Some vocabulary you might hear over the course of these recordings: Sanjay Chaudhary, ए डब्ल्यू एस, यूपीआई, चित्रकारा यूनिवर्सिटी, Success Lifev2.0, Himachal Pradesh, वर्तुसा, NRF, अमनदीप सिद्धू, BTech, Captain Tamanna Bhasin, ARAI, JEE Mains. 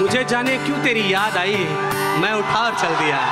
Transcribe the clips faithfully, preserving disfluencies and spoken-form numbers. मुझे जाने क्यों तेरी याद आई, मैं उठा और चल दिया।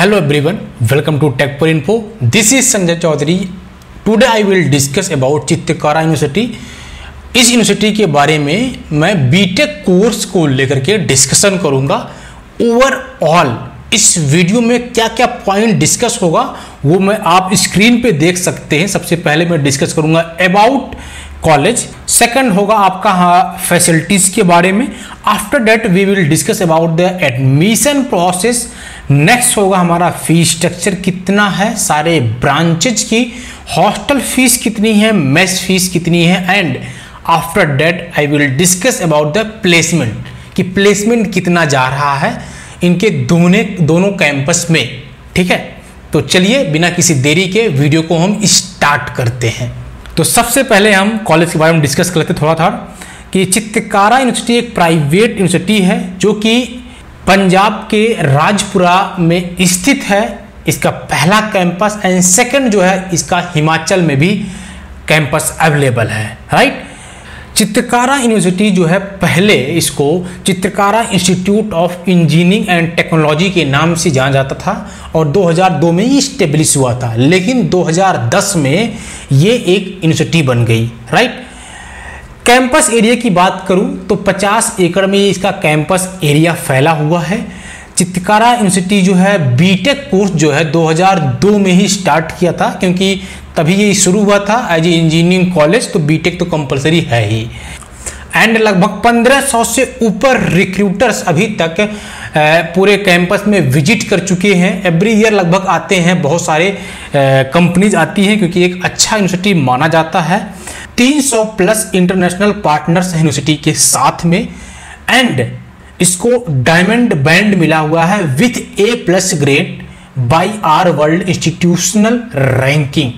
Hello everyone, welcome to Tech for Info. This is Sanjay Chaudhary. Today I will discuss about चित्रकारा यूनिवर्सिटी। इस यूनिवर्सिटी के बारे में मैं बीटेक कोर्स को लेकर के डिस्कशन करूंगा। ओवरऑल इस वीडियो में क्या क्या पॉइंट डिस्कस होगा वो मैं आप स्क्रीन पे देख सकते हैं। सबसे पहले मैं डिस्कस करूंगा अबाउट कॉलेज, सेकंड होगा आपका हाँ, फैसिलिटीज के बारे में। After that we will discuss about the admission process. Next होगा हमारा फीस स्ट्रक्चर कितना है, सारे ब्रांचेज की हॉस्टल फीस कितनी है, मेस फीस कितनी है, and after that I will discuss about the placement कि प्लेसमेंट कितना जा रहा है इनके दोनों दोनों कैंपस में। ठीक है, तो चलिए बिना किसी देरी के वीडियो को हम स्टार्ट करते हैं। तो सबसे पहले हम कॉलेज के बारे में डिस्कस करते हैं थोड़ा थोड़ा कि चित्रकारा यूनिवर्सिटी एक प्राइवेट यूनिवर्सिटी है जो कि पंजाब के राजपुरा में स्थित है। इसका पहला कैंपस एंड सेकंड जो है इसका हिमाचल में भी कैंपस अवेलेबल है, राइट। चित्रकारा यूनिवर्सिटी जो है पहले इसको Chitkara institute of engineering and technology के नाम से जाना जाता था और दो हज़ार दो में ही स्टेब्लिश हुआ था, लेकिन दो हज़ार दस में ये एक यूनिवर्सिटी बन गई, राइट। कैंपस एरिया की बात करूं तो पचास एकड़ में इसका कैंपस एरिया फैला हुआ है। चित्रकारा यूनिवर्सिटी जो है बीटेक कोर्स जो है दो हज़ार दो में ही स्टार्ट किया था, क्योंकि तभी ये शुरू हुआ था एज ए इंजीनियरिंग कॉलेज, तो बीटेक तो कंपलसरी है ही। एंड लगभग पंद्रह सौ से ऊपर रिक्रूटर्स अभी तक पूरे कैंपस में विजिट कर चुके हैं। एवरी ईयर लगभग आते हैं, बहुत सारे कंपनीज आती हैं क्योंकि एक अच्छा यूनिवर्सिटी माना जाता है। तीन सौ प्लस इंटरनेशनल पार्टनर्स हैं यूनिवर्सिटी के साथ में, एंड इसको डायमंड बैंड मिला हुआ है with a plus grade by R world institutional ranking.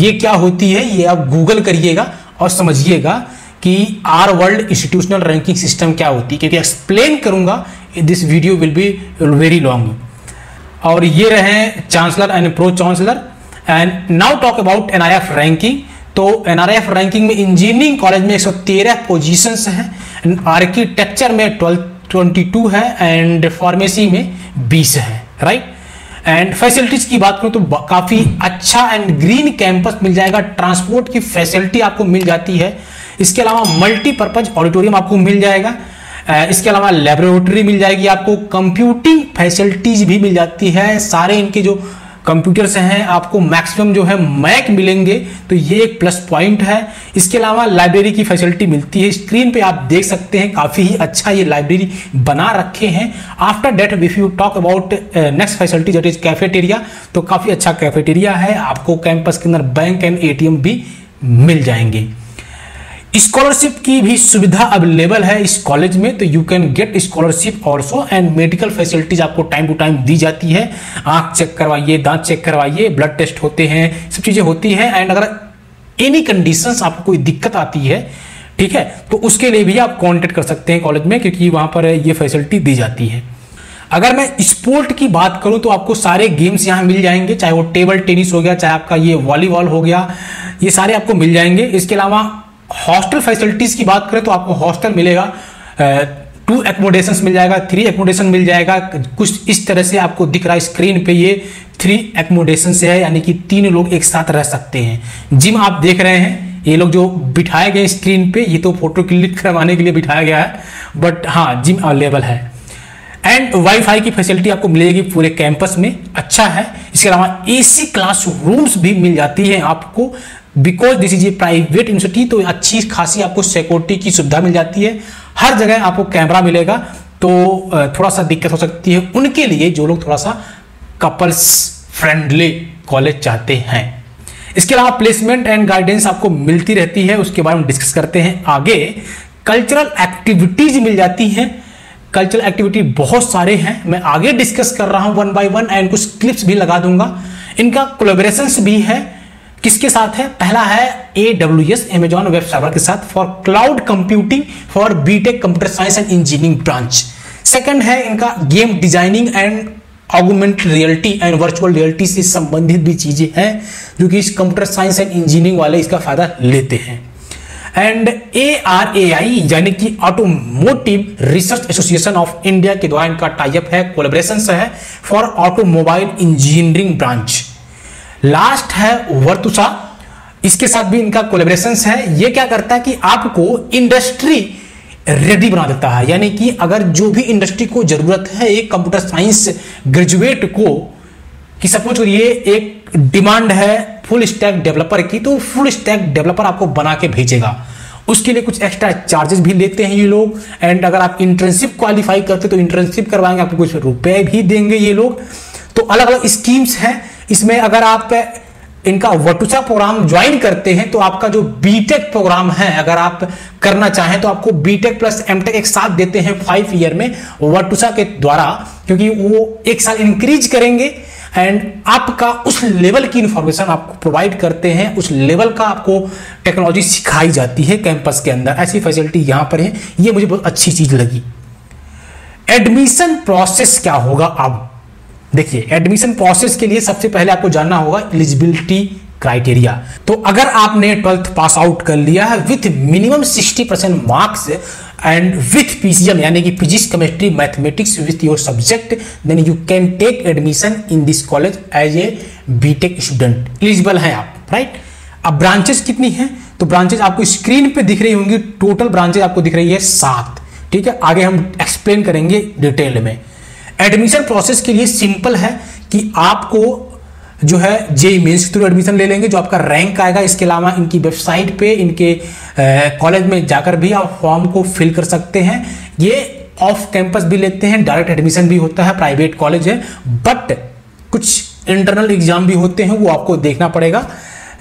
ये क्या होती है ये आप गूगल करिएगा और समझिएगा कि R world institutional ranking system क्या होती है, क्योंकि एक्सप्लेन करूंगा। This video will be very long. और ये रहे chancellor and pro chancellor. And now talk about NRF ranking. तो एनआरएफ रैंकिंग में इंजीनियरिंग कॉलेज में एक सौ तेरह पोजीशंस हैं, आर्किटेक्चर में बारह बाईस है एंड फार्मेसी में बीस है, राइट। एंड फैसिलिटीज की बात करूं तो काफ़ी अच्छा एंड ग्रीन कैंपस मिल जाएगा। ट्रांसपोर्ट की फैसिलिटी आपको मिल जाती है। इसके अलावा मल्टीपर्पज ऑडिटोरियम आपको मिल जाएगा। इसके अलावा लेबोरेटरी मिल जाएगी आपको। कंप्यूटिंग फैसिलिटीज भी मिल जाती है। सारे इनके जो कंप्यूटर्स हैं आपको मैक्सिमम जो है मैक मिलेंगे, तो ये एक प्लस पॉइंट है। इसके अलावा लाइब्रेरी की फैसिलिटी मिलती है। स्क्रीन पे आप देख सकते हैं काफ़ी ही अच्छा ये लाइब्रेरी बना रखे हैं। After that if you talk about next facility that is cafeteria, तो काफ़ी अच्छा कैफेटेरिया है। आपको कैंपस के अंदर बैंक एंड एटीएम भी मिल जाएंगे। स्कॉलरशिप की भी सुविधा अवेलेबल है इस कॉलेज में, तो you can get scholarship also. And medical facilities आपको टाइम टू टाइम दी जाती है। आंख चेक करवाइए, दांत चेक करवाइए, ब्लड टेस्ट होते हैं, सब चीज़ें होती हैं। एंड अगर एनी कंडीशंस आपको कोई दिक्कत आती है, ठीक है, तो उसके लिए भी आप कॉन्टेक्ट कर सकते हैं कॉलेज में, क्योंकि वहाँ पर ये फैसिलिटी दी जाती है। अगर मैं स्पोर्ट की बात करूं तो आपको सारे गेम्स यहाँ मिल जाएंगे, चाहे वो टेबल टेनिस हो गया, चाहे आपका ये वॉलीबॉल हो गया, ये सारे आपको मिल जाएंगे। इसके अलावा हॉस्टल फैसिलिटीज़ की बात करें तो आपको हॉस्टल मिलेगा, टू एकोमोडेशंस मिल जाएगा, थ्री एकोमोडेशन मिल जाएगा। कुछ इस तरह से आपको दिख रहा है स्क्रीन पे, ये थ्री एकोमोडेशन से है, यानी कि तीन लोग एक साथ रह सकते हैं। जिम आप देख रहे हैं, ये लोग जो बिठाए गए स्क्रीन पे, ये तो फोटो क्लिक करवाने के लिए बिठाया गया है, बट हाँ जिम अवेलेबल है एंड वाईफाई की फैसिलिटी आपको मिलेगी पूरे कैंपस में, अच्छा है। इसके अलावा एसी क्लासरूम्स भी मिल जाती है आपको, because this is a private university, तो अच्छी खासी आपको सिक्योरिटी की सुविधा मिल जाती है। हर जगह आपको कैमरा मिलेगा, तो थोड़ा सा दिक्कत हो सकती है उनके लिए जो लोग थोड़ा सा कपल्स फ्रेंडली कॉलेज चाहते हैं। इसके अलावा प्लेसमेंट एंड गाइडेंस आपको मिलती रहती है, उसके बारे में डिस्कस करते हैं आगे। कल्चरल एक्टिविटीज मिल जाती हैं, कल्चरल एक्टिविटी बहुत सारे हैं, मैं आगे डिस्कस कर रहा हूं वन बाय वन एंड कुछ क्लिप्स भी लगा दूंगा। इनका कोलैबोरेशंस भी है, किसके साथ है? पहला है ए डब्ल्यू एस Amazon web server के साथ for cloud computing for BTech computer science and engineering branch. Second है इनका game designing and augmented reality and virtual reality से संबंधित भी चीजें हैं जो कि इस कंप्यूटर साइंस एंड इंजीनियरिंग वाले इसका फायदा लेते हैं। And A R A I यानी कि automotive research association of India के द्वारा इनका टाइप है, कोलैबोरेशन है for automobile engineering branch. Last है वर्तुसा, इसके साथ भी इनका कोलैबोरेशन है। ये क्या करता है कि आपको इंडस्ट्री रेडी बना देता है, यानी कि अगर जो भी इंडस्ट्री को जरूरत है एक कंप्यूटर साइंस ग्रेजुएट को, कि सपोज करिए एक डिमांड है फुल स्टैक डेवलपर की, तो फुल स्टैक डेवलपर आपको बना के भेजेगा, उसके लिए कुछ एक्स्ट्रा चार्जेस भी लेते हैं ये लोग। एंड अगर आप इंटर्नशिप क्वालिफाई करते तो इंटर्नशिप करवाएंगे, आपको कुछ रुपए भी देंगे ये लोग। तो अलग अलग स्कीम्स हैं इसमें। अगर आप इनका वर्टुसा प्रोग्राम ज्वाइन करते हैं तो आपका जो बीटेक प्रोग्राम है अगर आप करना चाहें तो आपको बीटेक प्लस एमटेक एक साथ देते हैं फाइव ईयर में वर्टुसा के द्वारा, क्योंकि वो एक साल इंक्रीज करेंगे एंड आपका उस लेवल की इंफॉर्मेशन आपको प्रोवाइड करते हैं, उस लेवल का आपको टेक्नोलॉजी सिखाई जाती है कैंपस के अंदर। ऐसी फैसिलिटी यहाँ पर है, ये मुझे बहुत अच्छी चीज़ लगी। एडमिशन प्रोसेस क्या होगा आप देखिए। एडमिशन प्रोसेस के लिए सबसे पहले आपको जानना होगा एलिजिबिलिटी क्राइटेरिया। तो अगर आपने ट्वेल्थ पास आउट कर लिया है with minimum sixty percent marks and with PCM यानी कि physics chemistry mathematics with your subject, then you can take admission in this college as a BTech student. Eligible हैं आप, राइट। अब branches कितनी हैं? तो ब्रांचेस आपको स्क्रीन पे दिख रही होंगी, टोटल ब्रांचेस आपको दिख रही है सात, ठीक है। आगे हम एक्सप्लेन करेंगे डिटेल में। एडमिशन प्रोसेस के लिए सिंपल है कि आपको जो है जेई मेंस के थ्रू एडमिशन ले लेंगे, जो आपका रैंक आएगा। इसके अलावा इनकी वेबसाइट पे इनके कॉलेज में जाकर भी आप फॉर्म को फिल कर सकते हैं। ये ऑफ कैंपस भी लेते हैं, डायरेक्ट एडमिशन भी होता है, प्राइवेट कॉलेज है, बट कुछ इंटरनल एग्जाम भी होते हैं वो आपको देखना पड़ेगा।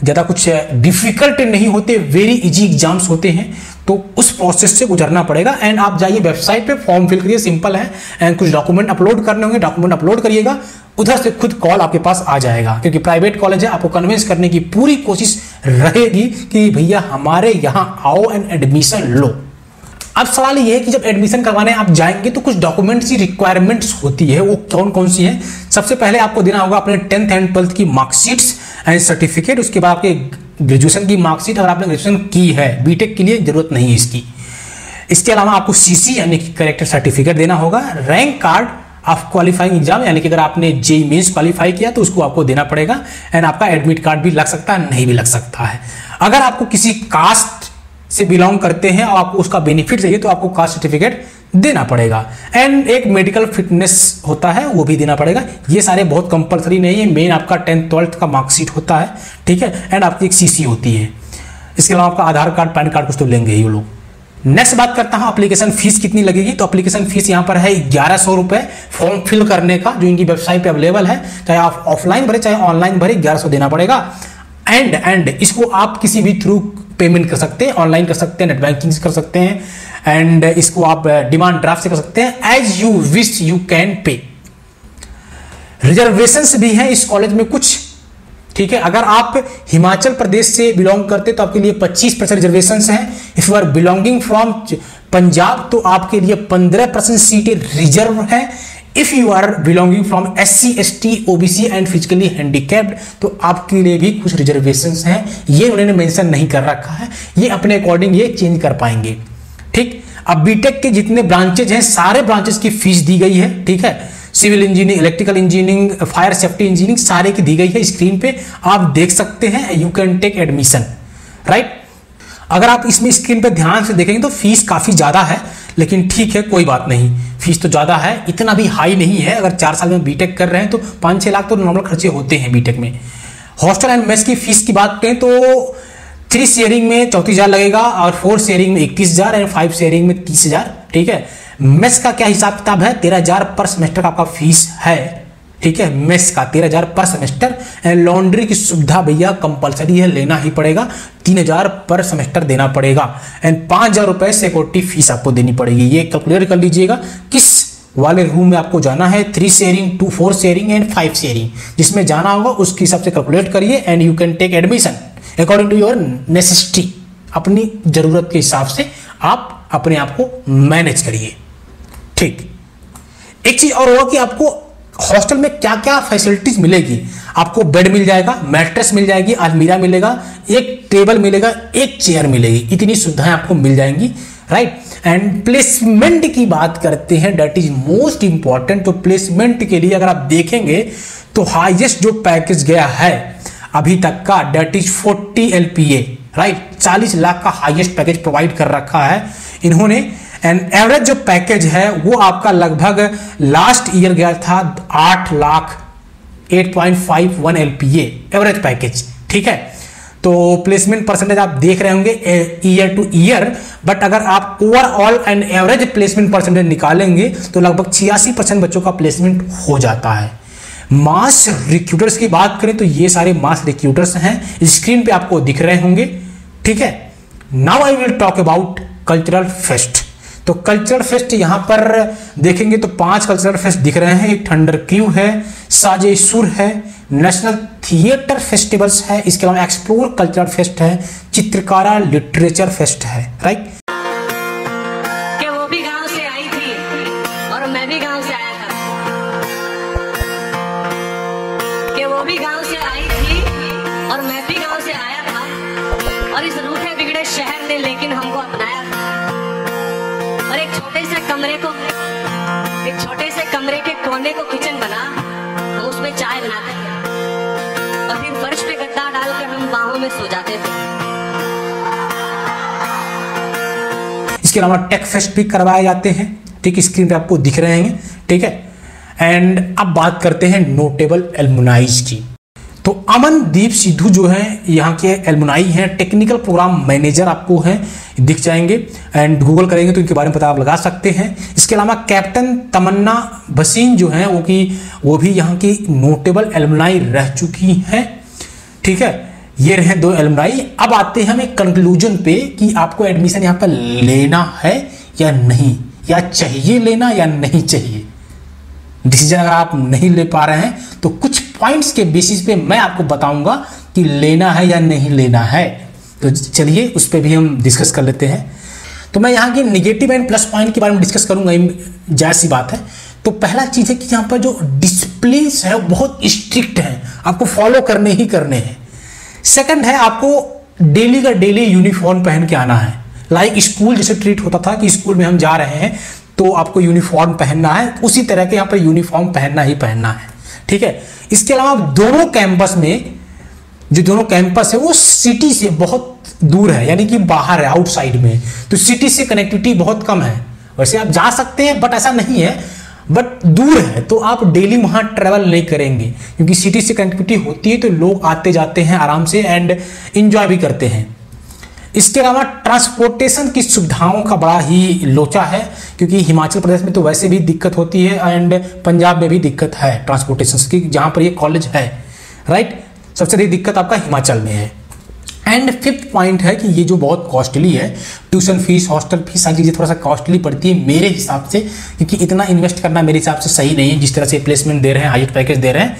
ज़्यादा कुछ डिफिकल्ट नहीं होते, वेरी इजी एग्जाम्स होते हैं, तो उस प्रोसेस से गुजरना पड़ेगा। एंड आप जाइए वेबसाइट पे, फॉर्म फिल करिए, सिंपल है। एंड कुछ डॉक्यूमेंट अपलोड करने होंगे, डॉक्यूमेंट अपलोड करिएगा, उधर से खुद कॉल आपके पास आ जाएगा, क्योंकि प्राइवेट कॉलेज है। आपको कन्विंस करने की पूरी कोशिश रहेगी कि भैया हमारे यहाँ आओ एंड एडमिशन लो। अब सवाल ये है कि जब एडमिशन करवाने आप जाएंगे तो कुछ डॉक्यूमेंट्स की रिक्वायरमेंट्स होती है, वो कौन कौन सी हैं? सबसे पहले आपको देना होगा अपने टेंथ एंड ट्वेल्थ की मार्कशीट्स एंड सर्टिफिकेट, उसके बाद आपके ग्रेजुएशन की मार्कशीट अगर आपने ग्रेजुएशन की है, बीटेक के लिए जरूरत नहीं है इसकी। इसके अलावा आपको सीसी यानी कि करेक्टर सर्टिफिकेट देना होगा। Rank card of qualifying exam यानी कि अगर आपने जेई मेंस क्वालिफाई किया तो उसको आपको देना पड़ेगा। एंड आपका एडमिट कार्ड भी लग सकता है, नहीं भी लग सकता है। अगर आपको किसी कास्ट से बिलोंग करते हैं और आपको उसका बेनिफिट चाहिए तो आपको कास्ट सर्टिफिकेट देना पड़ेगा। एंड एक मेडिकल फिटनेस होता है वो भी देना पड़ेगा। ये सारे बहुत कंपलसरी नहीं है, मेन आपका टेंथ ट्वेल्थ का मार्कशीट होता है, ठीक है। एंड आपकी एक सीसी होती है। इसके अलावा आपका आधार कार्ड, पैन कार्ड कुछ तो लेंगे ये लोग। नेक्स्ट बात करता हूँ एप्लीकेशन फीस कितनी लगेगी। तो एप्लीकेशन फीस यहाँ पर है ग्यारह सौ रुपये फॉर्म फिल करने का, जो इनकी वेबसाइट पर अवेलेबल है। चाहे आप ऑफलाइन भरे चाहे ऑनलाइन भरे, ग्यारह सौ देना पड़ेगा। एंड एंड इसको आप किसी भी थ्रू पेमेंट कर सकते हैं, ऑनलाइन कर सकते हैं, नेट बैंकिंग से कर सकते हैं, एंड इसको आप डिमांड ड्राफ्ट से कर सकते हैं, as you wish you can pay. Reservations भी हैं इस कॉलेज में कुछ, ठीक है। अगर आप हिमाचल प्रदेश से बिलोंग करते तो आपके लिए पच्चीस परसेंट रिजर्वेशंस हैं। If you are belonging from Punjab तो आपके लिए पंद्रह परसेंट सीटें रिजर्व हैं। If you are belonging from S C S T O B C and physically handicapped तो आपके लिए भी कुछ रिजर्वेशंस हैं। ये उन्होंने मेंशन नहीं कर रखा है, ये अपने अकॉर्डिंग ये चेंज कर पाएंगे, ठीक। अब बीटेक के जितने ब्रांचेज हैं सारे ब्रांचेज की फीस दी गई है, ठीक है। Civil engineering, electrical engineering, fire safety engineering, सारे की दी गई है, स्क्रीन पे आप देख सकते हैं। You can take admission, right. अगर आप इसमें स्क्रीन पे ध्यान से देखेंगे तो फीस काफी ज्यादा है, लेकिन ठीक है कोई बात नहीं, फीस तो ज्यादा है, इतना भी हाई नहीं है। अगर चार साल में बीटेक कर रहे हैं तो पाँच छह लाख तो नॉर्मल खर्चे होते हैं बीटेक में। हॉस्टल एंड मेस की फीस की बात करें तो थ्री शेयरिंग में चौंतीस हजार लगेगा और फोर शेयरिंग में इक्कीस हजार एंड फाइव शेयरिंग में तीस हजार ठीक है। मेस का क्या हिसाब किताब है, तेरह हजार पर सेमेस्टर का आपका फीस है ठीक है, मेस का तेरह हजार पर सेमेस्टर। एंड लॉन्ड्री की सुविधा भैया कंपलसरी है, लेना ही पड़ेगा, तीन हजार पर सेमेस्टर देना पड़ेगा। एंड पाँच हजार रुपये सिक्योरिटी फीस आपको देनी पड़ेगी। ये कैलकुलेट कर लीजिएगा किस वाले रूम में आपको जाना है, three sharing, two four sharing and five sharing, जिसमें जाना होगा उसके हिसाब से कैलकुलेट करिए। And you can take admission according to your necessity, अपनी जरूरत के हिसाब से आप अपने आप को मैनेज करिए ठीक। एक चीज और होगा कि आपको हॉस्टल में क्या क्या फैसिलिटीज मिलेगी। आपको बेड मिल जाएगा, मैट्रेस मिल जाएगी, अलमीरा मिलेगा, एक टेबल मिलेगा, एक चेयर मिलेगी, इतनी सुविधाएं आपको मिल जाएंगी राइट। एंड प्लेसमेंट की बात करते हैं, दैट इज मोस्ट इंपॉर्टेंट। तो प्लेसमेंट के लिए अगर आप देखेंगे तो हाईएस्ट जो पैकेज गया है अभी तक का, that is forty L P A right, चालीस लाख का हाईएस्ट पैकेज प्रोवाइड कर रखा है इन्होंने। एंड एवरेज जो पैकेज है वो आपका लगभग लास्ट ईयर गया था आठ lakh eight point five one L P A average package ठीक है। तो प्लेसमेंट परसेंटेज आप देख रहे होंगे ईयर टू ईयर, बट अगर आप overall and average placement percentage निकालेंगे तो लगभग छियासी परसेंट बच्चों का प्लेसमेंट हो जाता है। मास रिक्रूटर्स की बात करें तो ये सारे मास रिक्रूटर्स हैं, स्क्रीन पे आपको दिख रहे होंगे ठीक है। Now I will talk about cultural fest. तो कल्चरल फेस्ट यहाँ पर देखेंगे तो पांच कल्चरल फेस्ट दिख रहे हैं, एक थंडर क्यू है, साजे सुर है, नेशनल थिएटर फेस्टिवल्स है, इसके अलावा एक्सप्लोर कल्चरल फेस्ट है, चित्रकारा लिटरेचर फेस्ट है राइट। क्या वो भी गांव से आई थी और मैं भी गांव से आया था, क्या वो भी गांव से आई थी और मैं भी गांव से आया था, और इस रूठे बिगड़े शहर ने लेकिन हमको अपनाया था। और एक छोटे से कमरे को, एक छोटे से कमरे के कोने को किचन बना, हम उसमें चाय बनाते थे और फिर फर्श पे गद्दा डालकर हम बाहों में सो जाते थे। इसके अलावा टेक फेस्ट भी करवाए जाते हैं ठीक, स्क्रीन पे आपको दिख रहे हैं ठीक है। एंड अब बात करते हैं नोटेबल एलुमनाइज की। तो अमनदीप सिद्धू जो है यहाँ के एलुमनाई हैं, टेक्निकल प्रोग्राम मैनेजर आपको हैं दिख जाएंगे, एंड गूगल करेंगे तो इनके बारे में पता आप लगा सकते हैं। इसके अलावा कैप्टन तमन्ना भसीन जो हैं वो कि वो भी यहाँ की नोटेबल एलुमनाई रह चुकी हैं ठीक है। ये रहे दो एलुमनाई। अब आते हैं हम एक कंक्लूजन पे कि आपको एडमिशन यहाँ पर लेना है या नहीं, या चाहिए लेना या नहीं चाहिए। डिसीजन अगर आप नहीं ले पा रहे हैं तो कुछ पॉइंट्स के बेसिस पे मैं आपको बताऊंगा कि लेना है या नहीं लेना है, तो चलिए उस पर भी हम डिस्कस कर लेते हैं। तो मैं यहाँ के नेगेटिव एंड प्लस पॉइंट के बारे में डिस्कस करूंगा, जैसी बात है। तो पहला चीज़ है कि यहाँ पर जो डिसिप्लिन है वो बहुत स्ट्रिक्ट हैं, आपको फॉलो करने ही करने हैं। सेकेंड है, आपको डेली का डेली यूनिफॉर्म पहन के आना है, लाइक स्कूल जैसे ट्रीट होता था कि स्कूल में हम जा रहे हैं तो आपको यूनिफॉर्म पहनना है, उसी तरह के यहाँ पर यूनिफॉर्म पहनना ही पहनना है ठीक है। इसके अलावा आप दोनों कैंपस में, जो दोनों कैंपस है वो सिटी से बहुत दूर है, यानी कि बाहर है, आउटसाइड में, तो सिटी से कनेक्टिविटी बहुत कम है। वैसे आप जा सकते हैं बट ऐसा नहीं है, बट दूर है तो आप डेली वहाँ ट्रैवल नहीं करेंगे, क्योंकि सिटी से कनेक्टिविटी होती है तो लोग आते जाते हैं आराम से एंड इंजॉय भी करते हैं। इसके अलावा ट्रांसपोर्टेशन की सुविधाओं का बड़ा ही लोचा है, क्योंकि हिमाचल प्रदेश में तो वैसे भी दिक्कत होती है एंड पंजाब में भी दिक्कत है ट्रांसपोर्टेशन की, जहाँ पर ये कॉलेज है राइट। सबसे बड़ी दिक्कत आपका हिमाचल में है। एंड फिफ्थ पॉइंट है कि ये जो बहुत कॉस्टली है, ट्यूशन फीस, हॉस्टल फीस, सारी चीज़ें थोड़ा सा कॉस्टली पड़ती है मेरे हिसाब से, क्योंकि इतना इन्वेस्ट करना मेरे हिसाब से सही नहीं है। जिस तरह से प्लेसमेंट दे रहे हैं, हाई पैकेज दे रहे हैं,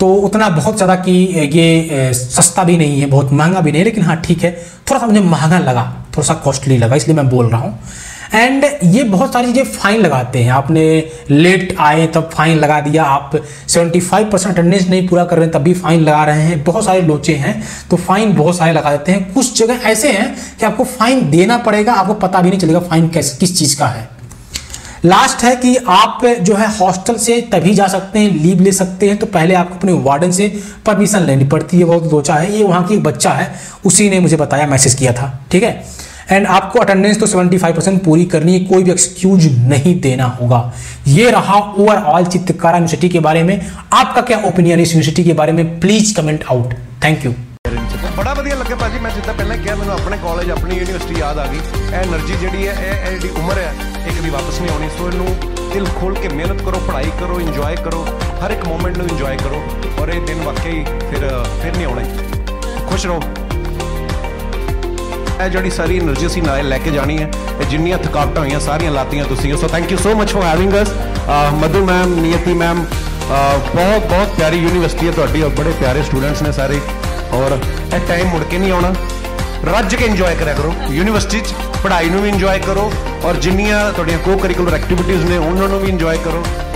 तो उतना बहुत ज़्यादा कि ये सस्ता भी नहीं है, बहुत महंगा भी नहीं है, लेकिन हाँ ठीक है, थोड़ा सा मुझे महंगा लगा, थोड़ा सा कॉस्टली लगा, इसलिए मैं बोल रहा हूँ। एंड ये बहुत सारी चीज़ें फ़ाइन लगाते हैं, आपने लेट आए तब फाइन लगा दिया, आप पचहत्तर परसेंट अटेंडेंस नहीं पूरा कर रहे हैं तब भी फाइन लगा रहे हैं, बहुत सारे लोचे हैं तो फाइन बहुत सारे लगा देते हैं। कुछ जगह ऐसे हैं कि आपको फाइन देना पड़ेगा, आपको पता भी नहीं चलेगा फाइन कैसे किस चीज़ का है। लास्ट है कि आप जो है हॉस्टल से तभी जा सकते हैं, लीव ले सकते हैं, तो पहले आपको अपने वार्डन से परमिशन लेनी पड़ती है। बहुत लोचा है ये, वहाँ की एक बच्चा है, उसी ने मुझे बताया, मैसेज किया था, ठीक है। एंड आपको अटेंडेंस तो पचहत्तर परसेंट पूरी करनी है, कोई भी एक्सक्यूज नहीं देना होगा। ये रहा ओवरऑल चित्रकारा यूनिवर्सिटी के बारे में। आपका क्या ओपिनियन इस यूनिवर्सिटी के बारे में, please comment out. Thank you. बड़ा वधिया लगे भाजी, मैं जिद्दां पहले कहा मैं अपने कॉलेज अपनी यूनिवर्सिटी याद आ गई। एनर्जी जी है, ये उम्र है, एक भी वापस नहीं आनी, सो इन्होंने दिल खोल के मेहनत करो, पढ़ाई करो, इंजॉय करो, हर एक मोमेंट में इंजॉय करो, और ये दिन वाकई फिर फिर नहीं आना। खुश रहो, यह जी सारी एनर्जी असी लैके जानी है, जिन्नियां थकावटां हुई सारियां लातियां तुसीं। So thank you so much for having us. Madhu ma'am, Niyati ma'am, बहुत बहुत प्यारी यूनिवर्सिटी है तुहाडी, और बड़े प्यारे स्टूडेंट्स ने सारे, और यह टाइम मुड़ के नहीं आना। रज के इंजॉय करा करो यूनिवर्सिटी, पढ़ाई में भी इंजॉय करो, और जिन्नियां तुहाडीआं को करिकुलर एक्टिविटीज़ ने उन्होंने भी इंजॉय करो।